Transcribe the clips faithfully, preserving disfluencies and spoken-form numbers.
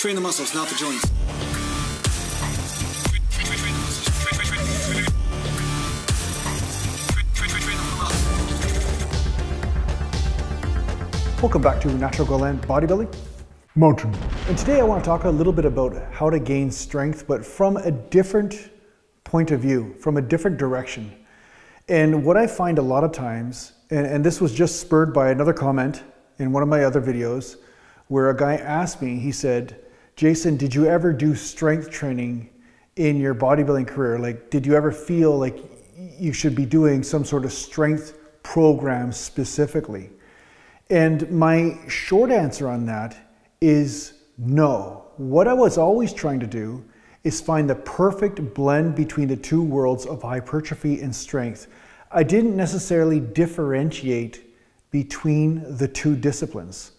Train the muscles, not the joints. Welcome back to Natural Gallant Bodybuilding. Mountain. And today I want to talk a little bit about how to gain strength, but from a different point of view, from a different direction. And what I find a lot of times, and, and this was just spurred by another comment in one of my other videos, where a guy asked me, he said, Jason, did you ever do strength training in your bodybuilding career? Like, did you ever feel like you should be doing some sort of strength program specifically? And my short answer on that is no. What I was always trying to do is find the perfect blend between the two worlds of hypertrophy and strength. I didn't necessarily differentiate between the two disciplines.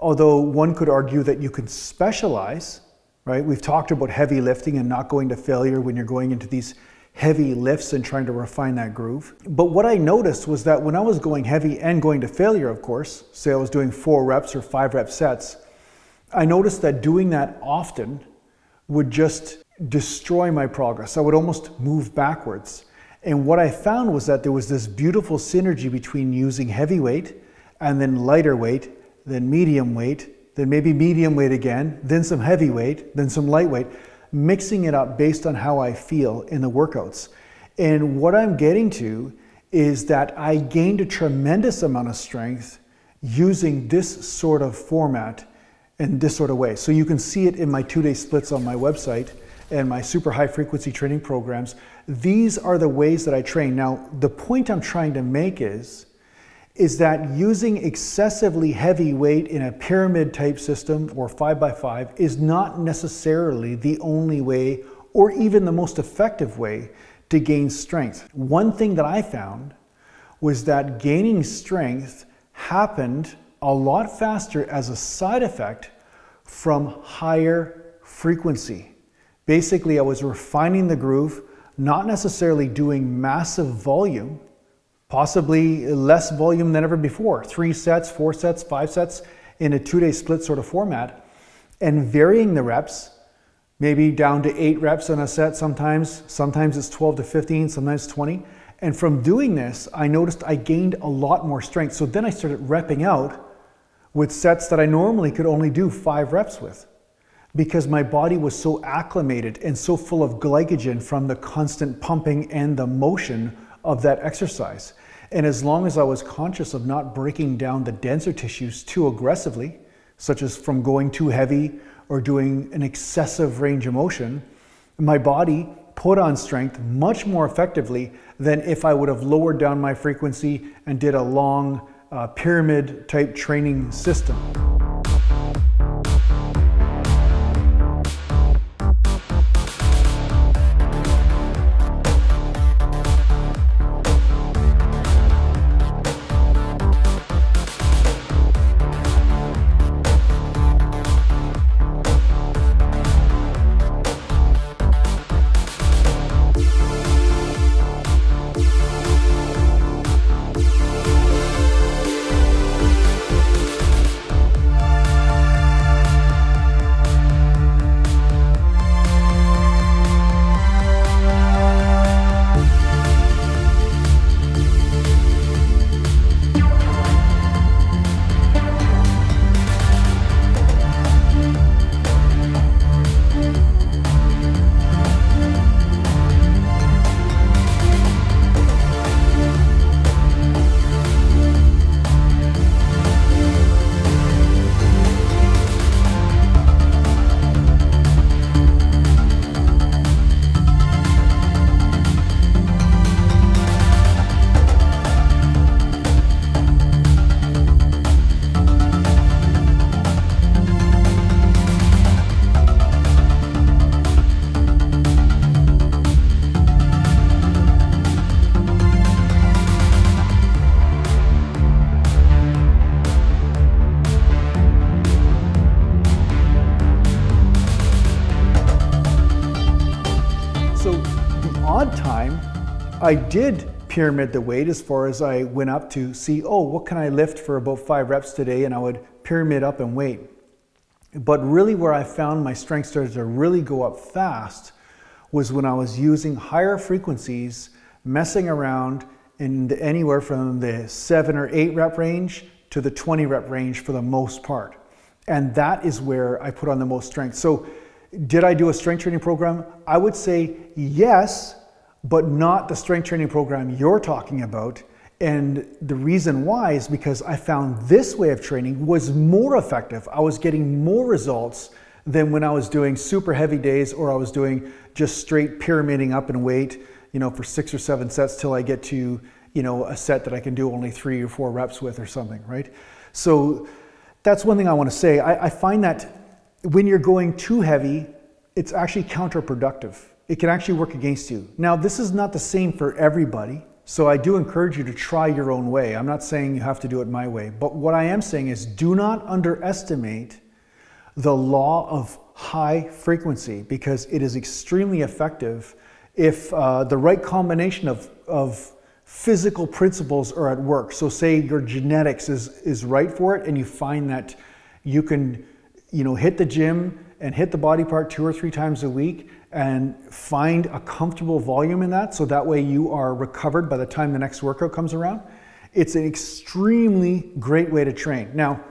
Although one could argue that you can specialize, right? We've talked about heavy lifting and not going to failure when you're going into these heavy lifts and trying to refine that groove. But what I noticed was that when I was going heavy and going to failure, of course, say I was doing four reps or five rep sets, I noticed that doing that often would just destroy my progress. I would almost move backwards. And what I found was that there was this beautiful synergy between using heavy weight and then lighter weight, then medium weight, then maybe medium weight again, then some heavy weight, then some lightweight, mixing it up based on how I feel in the workouts. And what I'm getting to is that I gained a tremendous amount of strength using this sort of format in this sort of way. So you can see it in my two-day splits on my website and my super high frequency training programs. These are the ways that I train. Now, the point I'm trying to make is, is that using excessively heavy weight in a pyramid type system or five by five is not necessarily the only way or even the most effective way to gain strength. One thing that I found was that gaining strength happened a lot faster as a side effect from higher frequency. Basically, I was refining the groove, not necessarily doing massive volume, possibly less volume than ever before, three sets, four sets, five sets in a two-day split sort of format, and varying the reps, maybe down to eight reps on a set sometimes, sometimes it's twelve to fifteen, sometimes twenty. And from doing this, I noticed I gained a lot more strength. So then I started repping out with sets that I normally could only do five reps with because my body was so acclimated and so full of glycogen from the constant pumping and the motion of that exercise. And as long as I was conscious of not breaking down the denser tissues too aggressively, such as from going too heavy or doing an excessive range of motion, my body put on strength much more effectively than if I would have lowered down my frequency and did a long uh, pyramid type training system. I did pyramid the weight as far as I went up to see, oh, what can I lift for about five reps today? And I would pyramid up and weight. But really where I found my strength started to really go up fast was when I was using higher frequencies, messing around in the, anywhere from the seven or eight rep range to the twenty rep range for the most part. And that is where I put on the most strength. So did I do a strength training program? I would say yes, but not the strength training program you're talking about. And the reason why is because I found this way of training was more effective. I was getting more results than when I was doing super heavy days or I was doing just straight pyramiding up in weight, you know, for six or seven sets till I get to, you know, a set that I can do only three or four reps with or something, right? So that's one thing I want to say. I, I find that when you're going too heavy, it's actually counterproductive. It can actually work against you. Now, this is not the same for everybody. So I do encourage you to try your own way. I'm not saying you have to do it my way, but what I am saying is do not underestimate the law of high frequency, because it is extremely effective if uh, the right combination of, of physical principles are at work. So say your genetics is, is right for it and you find that you can, you know, hit the gym and hit the body part two or three times a week and find a comfortable volume in that, so that way you are recovered by the time the next workout comes around. It's an extremely great way to train. Now,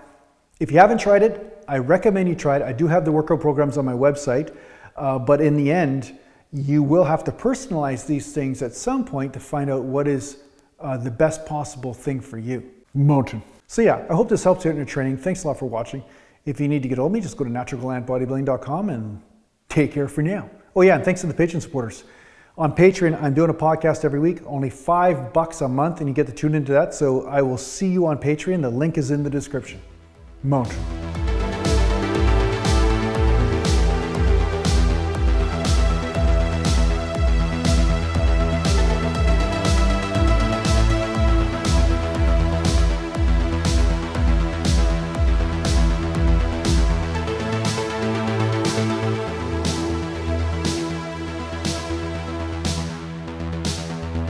if you haven't tried it, I recommend you try it. I do have the workout programs on my website, uh, but in the end, you will have to personalize these things at some point to find out what is uh, the best possible thing for you. Mountain. So yeah, I hope this helps you out in your training. Thanks a lot for watching. If you need to get hold of me, just go to natural gallant bodybuilding dot com and take care for now. Oh yeah, and thanks to the Patreon supporters. On Patreon, I'm doing a podcast every week, only five bucks a month, and you get to tune into that. So I will see you on Patreon. The link is in the description. Mount.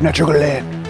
Natural Gallant.